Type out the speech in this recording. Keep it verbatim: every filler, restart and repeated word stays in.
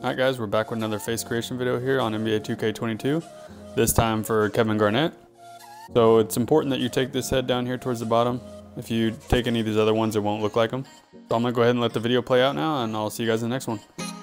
Alright guys, we're back with another face creation video here on N B A two K twenty-two, this time for Kevin Garnett. So it's important that you take this head down here towards the bottom. If you take any of these other ones, it won't look like them. So I'm going to go ahead and let the video play out now, and I'll see you guys in the next one.